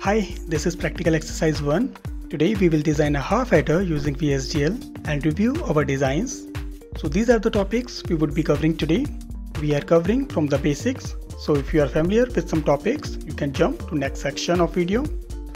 Hi, this is practical exercise 1. Today we will design a half adder using VHDL and review our designs. So these are the topics we would be covering today. We are covering from the basics. So if you are familiar with some topics, you can jump to next section of video.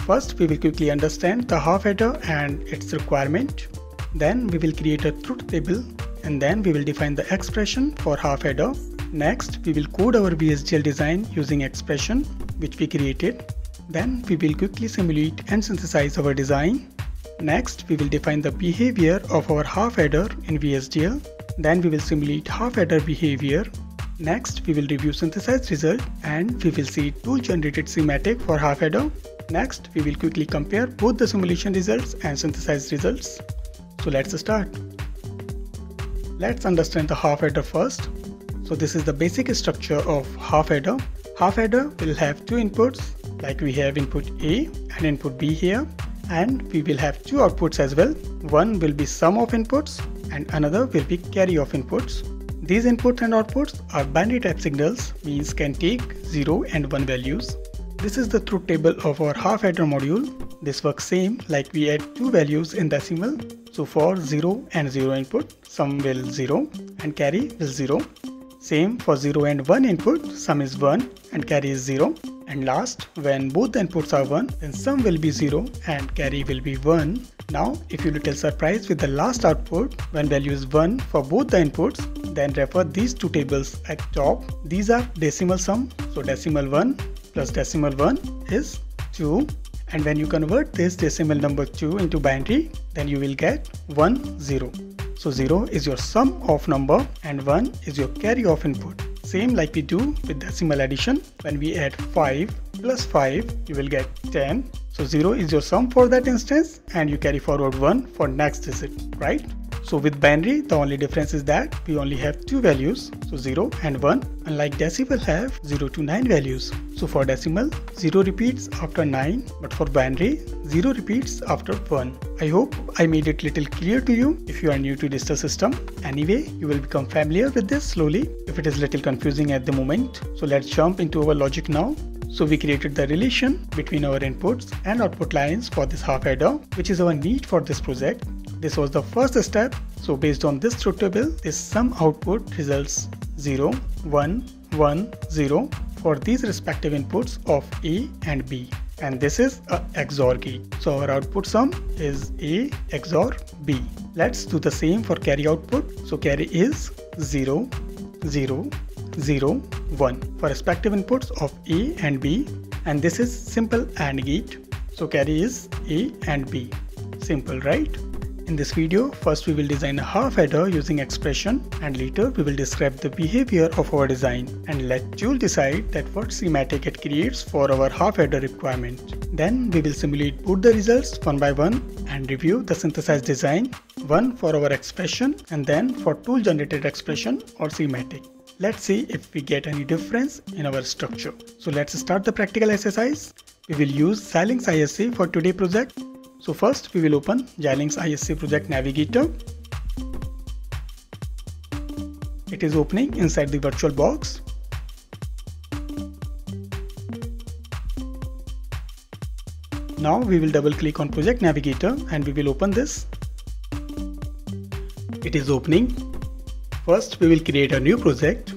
First, we will quickly understand the half adder and its requirement. Then we will create a truth table and then we will define the expression for half adder. Next, we will code our VHDL design using expression which we created. Then we will quickly simulate and synthesize our design. Next, we will define the behavior of our half adder in VHDL. Then we will simulate half adder behavior. Next, we will review synthesized result and we will see tool generated schematic for half adder. Next, we will quickly compare both the simulation results and synthesized results. So let's start. Let's understand the half adder first. So this is the basic structure of half adder. Half adder will have two inputs. Like we have input A and input B here, and we will have two outputs as well. One will be sum of inputs and another will be carry of inputs. These inputs and outputs are binary type signals, means can take 0 and 1 values. This is the truth table of our half adder module. This works same, like we add two values in decimal. So for 0 and 0 input, sum will 0 and carry will 0. Same for 0 and 1 input, sum is 1 and carry is 0. And last, when both the inputs are 1, then sum will be 0 and carry will be 1. Now, if you are little surprised with the last output, when value is 1 for both the inputs, then refer these two tables at top. These are decimal sum, so decimal 1 plus decimal 1 is 2. And when you convert this decimal number 2 into binary, then you will get 1, 0. So 0 is your sum of number and 1 is your carry of input. Same like we do with decimal addition, when we add 5 plus 5 you will get 10. So 0 is your sum for that instance and you carry forward 1 for next digit, right? So with binary the only difference is that we only have two values, so 0 and 1, unlike decimal have 0 to 9 values. So for decimal 0 repeats after 9, but for binary 0 repeats after 1. I hope I made it little clear to you if you are new to this system. Anyway, you will become familiar with this slowly if it is little confusing at the moment. So let's jump into our logic now. So we created the relation between our inputs and output lines for this half adder, which is our need for this project. This was the first step. So based on this truth table, this sum output results 0, 1, 1, 0 for these respective inputs of A and B. And this is a XOR gate. So our output sum is A XOR B. Let's do the same for carry output. So carry is 0, 0, 0, 1 for respective inputs of A and B. And this is simple AND gate. So carry is A and B. Simple, right? In this video, first we will design a half adder using expression and later we will describe the behavior of our design and let Joule decide that what schematic it creates for our half adder requirement. Then we will simulate both the results one by one and review the synthesized design, one for our expression and then for tool generated expression or schematic. Let's see if we get any difference in our structure. So let's start the practical exercise. We will use Xilinx ISE for today's project. So first we will open Xilinx ISE project navigator. It is opening inside the virtual box. Now we will double click on project navigator and we will open this. It is opening. First we will create a new project.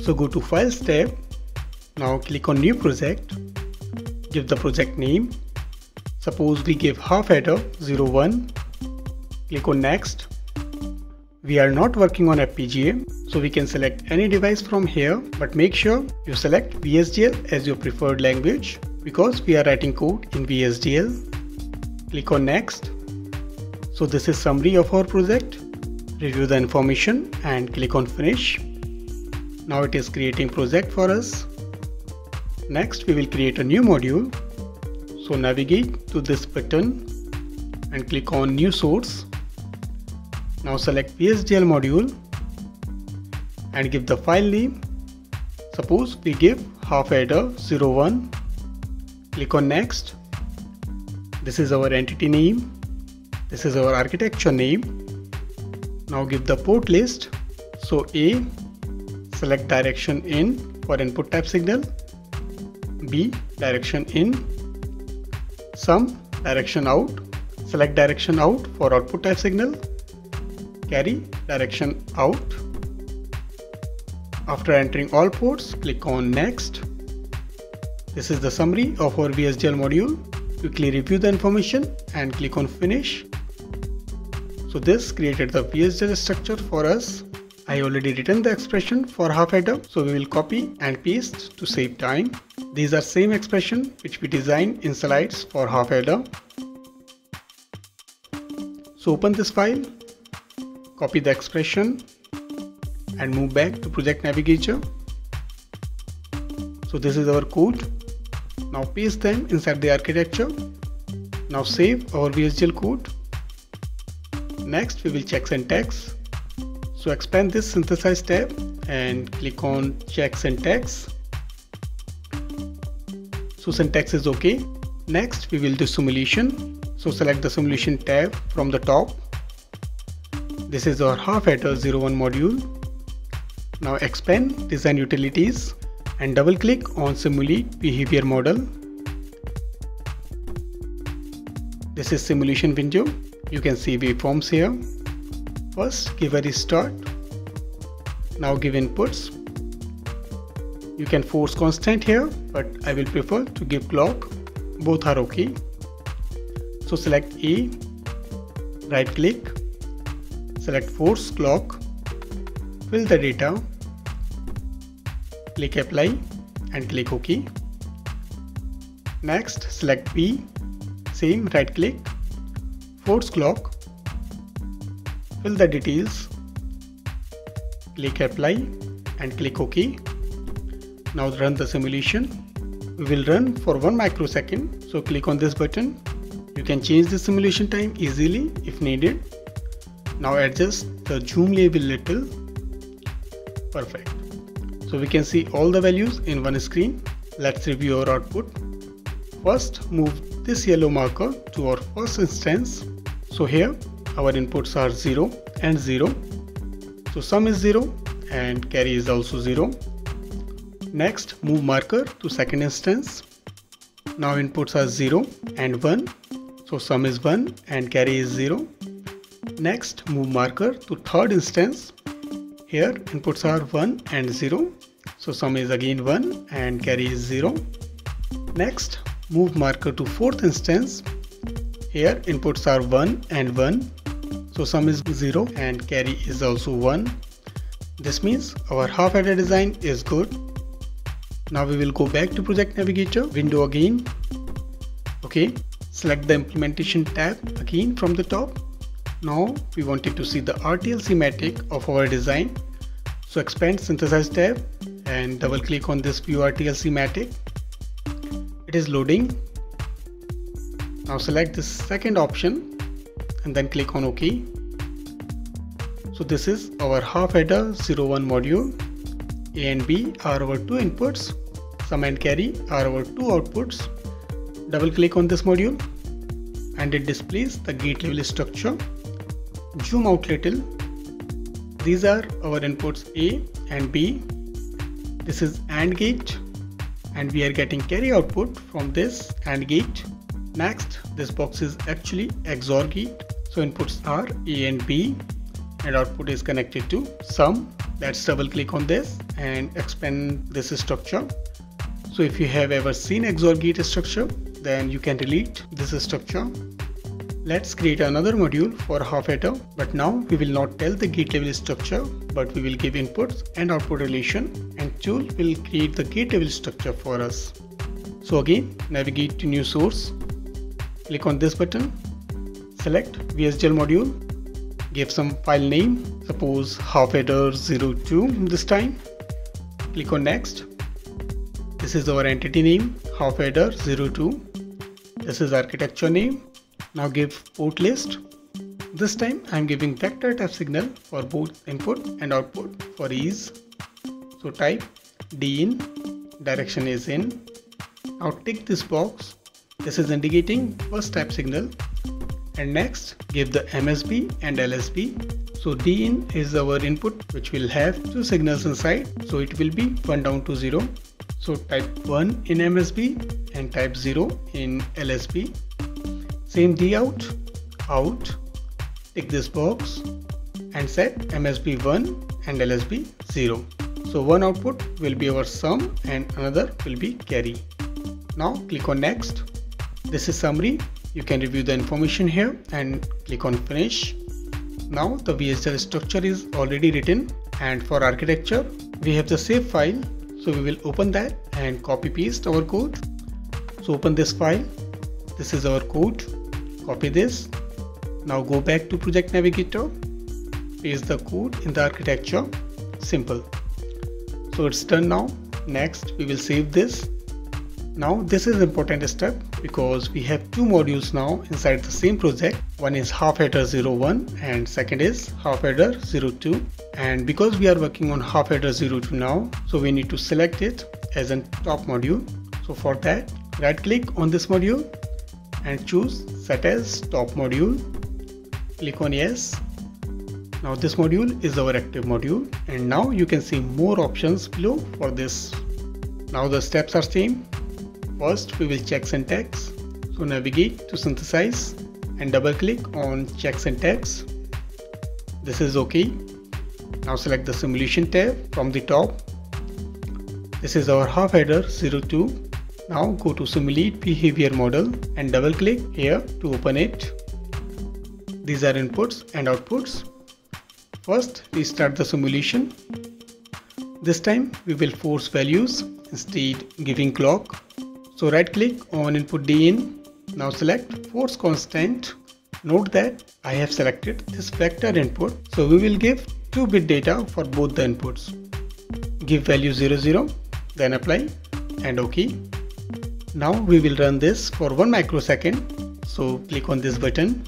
So go to files tab. Now click on new project. Give the project name. Suppose we give half adder 01, click on next. We are not working on FPGA, so we can select any device from here, but make sure you select VHDL as your preferred language because we are writing code in VHDL. Click on next. So this is summary of our project. Review the information and click on finish. Now it is creating project for us. Next we will create a new module. So navigate to this button and click on new source. Now select VHDL module and give the file name. Suppose we give half adder 01. Click on next. This is our entity name. This is our architecture name. Now give the port list. So A, select direction in for input type signal. B, direction in. sum, direction out, select direction out for output type signal, carry, direction out. After entering all ports, click on next. This is the summary of our VHDL module. Quickly review the information and click on finish. So this created the VHDL structure for us. I already written the expression for half adder, so we will copy and paste to save time. These are same expression which we designed in slides for half adder. So open this file, copy the expression and move back to project navigator. So this is our code. Now paste them inside the architecture. Now save our VHDL code. Next we will check syntax. So expand this synthesize tab and click on check syntax. So syntax is okay. Next we will do simulation. So select the simulation tab from the top. This is our half adder 01 module. Now expand design utilities and double click on simulate behavior model. This is simulation window. You can see waveforms here. First give a restart, now give inputs. You can force constant here, but I will prefer to give clock, both are okay. So select A, right click, select force clock, fill the data, click apply and click OK. Next select B, same right click, force clock. Fill the details, click apply and click OK. Now run the simulation. We will run for 1 microsecond. So click on this button. You can change the simulation time easily if needed. Now adjust the zoom level little. Perfect. So we can see all the values in one screen. Let's review our output. First move this yellow marker to our first instance. So here our inputs are 0 and 0. So sum is 0 and carry is also 0. Next move marker to second instance. Now inputs are 0 and 1. So sum is 1 and carry is 0. Next move marker to third instance. Here inputs are 1 and 0. So sum is again 1 and carry is 0. Next move marker to fourth instance. Here inputs are 1 and 1. So sum is 0 and carry is also 1. This means our half adder design is good. Now we will go back to project navigator window again. Okay, select the implementation tab again from the top. Now we wanted to see the RTL schematic of our design. So expand synthesize tab and double click on this view RTL schematic. It is loading. Now select this second option and then click on OK. So this is our half adder 01 module. A and B are our two inputs. Sum and carry are our two outputs. Double click on this module and it displays the gate level structure. Zoom out little. These are our inputs A and B. This is AND gate and we are getting carry output from this AND gate. Next, this box is actually XOR gate. So inputs are A and B and output is connected to sum. Let's double click on this and expand this structure. So if you have ever seen XOR gate structure, then you can delete this structure. Let's create another module for half adder, but now we will not tell the gate level structure, but we will give inputs and output relation and tool will create the gate level structure for us. So again, navigate to new source, click on this button, select VHDL module, give some file name, suppose half adder 02 this time, click on next. This is our entity name, half adder 02. This is architecture name. Now give port list. This time I am giving vector type signal for both input and output for ease. So type D in, direction is in. Now tick this box. This is indicating first type signal. And next give the MSB and LSB. So D in is our input which will have two signals inside. So it will be 1 down to 0. So type 1 in MSB and type 0 in LSB. Same Dout, out, tick this box and set MSB 1 and LSB 0. So one output will be our sum and another will be carry. Now click on next. This is summary. You can review the information here and click on finish. Now the VHDL structure is already written, and for architecture we have the save file. So we will open that and copy paste our code. So open this file. This is our code. Copy this. Now go back to Project Navigator. Paste the code in the architecture. Simple. So it's done now. Next we will save this. Now this is an important step because we have two modules now inside the same project. One is half header 01 and second is half header 02. And because we are working on half header 02 now, so we need to select it as a top module. So for that, right click on this module and choose set as top module. Click on yes. Now this module is our active module, and now you can see more options below for this. Now the steps are same. First, we will check syntax. So navigate to synthesize and double click on check syntax. This is OK. Now select the simulation tab from the top. This is our half header 02. Now go to simulate behavior model and double click here to open it. These are inputs and outputs. First, restart the simulation. This time we will force values instead giving clock. So right click on input DIN, now select force constant. Note that I have selected this vector input. So we will give 2-bit data for both the inputs. Give value 00, then apply and OK. Now we will run this for 1 microsecond. So click on this button.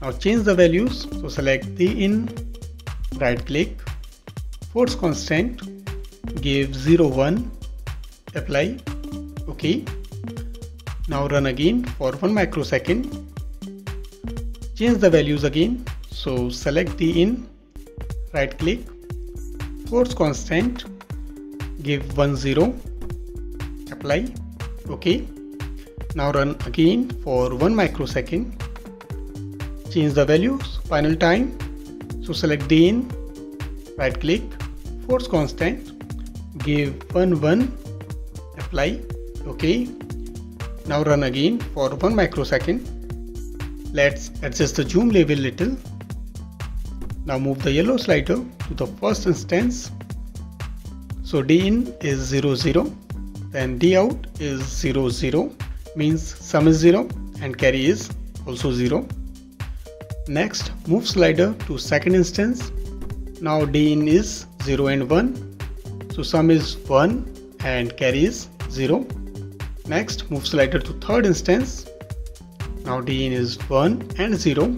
Now change the values. So select DIN, right click, force constant, give 01, apply. OK. Now run again for 1 microsecond. Change the values again. So select the in, right click, force constant, give 10, apply. OK. Now run again for 1 microsecond. Change the values. Final time. So select the in, right click, force constant, give 11, apply. OK. Now run again for 1 microsecond. Let's adjust the zoom level little. Now move the yellow slider to the first instance. So D in is 00, then D out is 00, means sum is 0 and carry is also 0. Next move slider to second instance. Now D in is 0 and 1, so sum is 1 and carry is 0. Next, move slider to third instance. Now DIN is 1 and 0.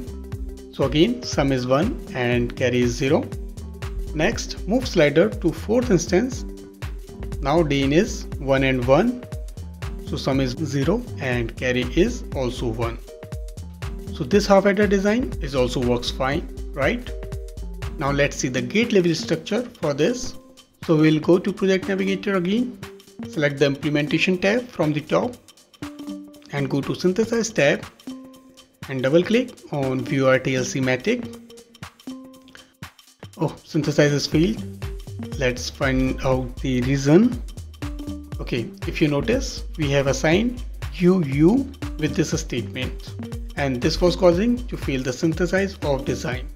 So again, sum is 1 and carry is 0. Next, move slider to fourth instance. Now DIN is 1 and 1. So sum is 0 and carry is also 1. So this half header design is also works fine, right? Now let's see the gate level structure for this. So we'll go to Project Navigator again. Select the implementation tab from the top and go to synthesize tab and double click on view RTL schematic. Oh, synthesizes field. Let's find out the reason. Okay, if you notice, we have assigned UU with this statement, and this was causing to fail the synthesize of design.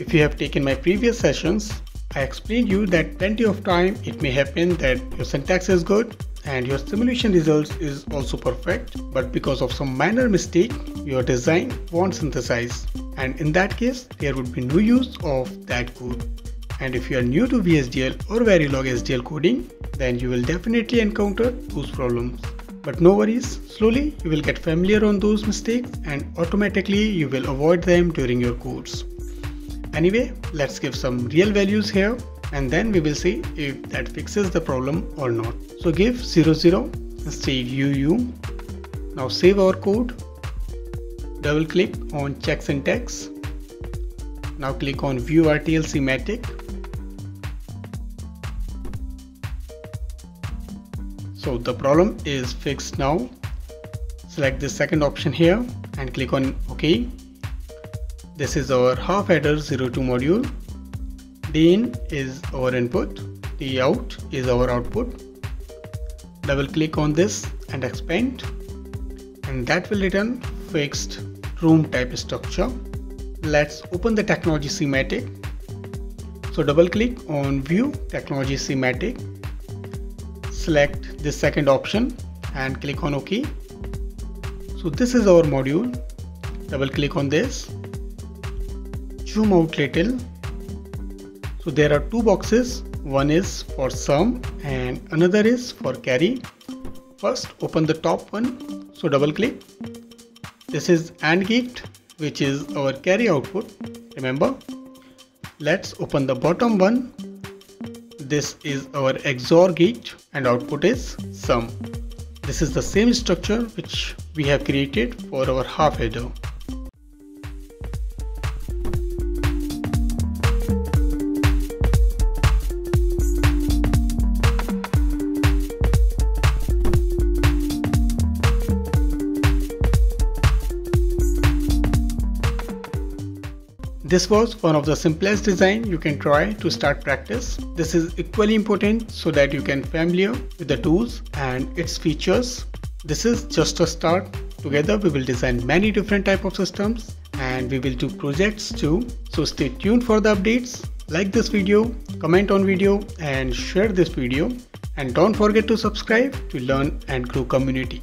If you have taken my previous sessions, I explained you that plenty of time it may happen that your syntax is good and your simulation results is also perfect, but because of some minor mistake your design won't synthesize, and in that case there would be no use of that code. And if you are new to VHDL or Verilog HDL coding, then you will definitely encounter those problems. But no worries, slowly you will get familiar on those mistakes and automatically you will avoid them during your course. Anyway, let's give some real values here and then we will see if that fixes the problem or not. So give 00 instead UU. Now save our code. Double click on check syntax. Now click on view RTL schematic. So the problem is fixed now. Select the second option here and click on OK. This is our half adder 02 module. The in is our input, the out is our output. Double click on this and expand, and that will return fixed room type structure. Let's open the technology schematic. So double click on view technology schematic, select this second option and click on OK. So this is our module. Double click on this, zoom out little. So there are two boxes, one is for sum and another is for carry. First open the top one, so double click. This is AND gate, which is our carry output, remember. Let's open the bottom one. This is our XOR gate and output is sum. This is the same structure which we have created for our half adder. This was one of the simplest design you can try to start practice. This is equally important so that you can familiar with the tools and its features. This is just a start. Together we will design many different type of systems and we will do projects too. So stay tuned for the updates. Like this video, comment on video and share this video. And don't forget to subscribe to learn and grow community.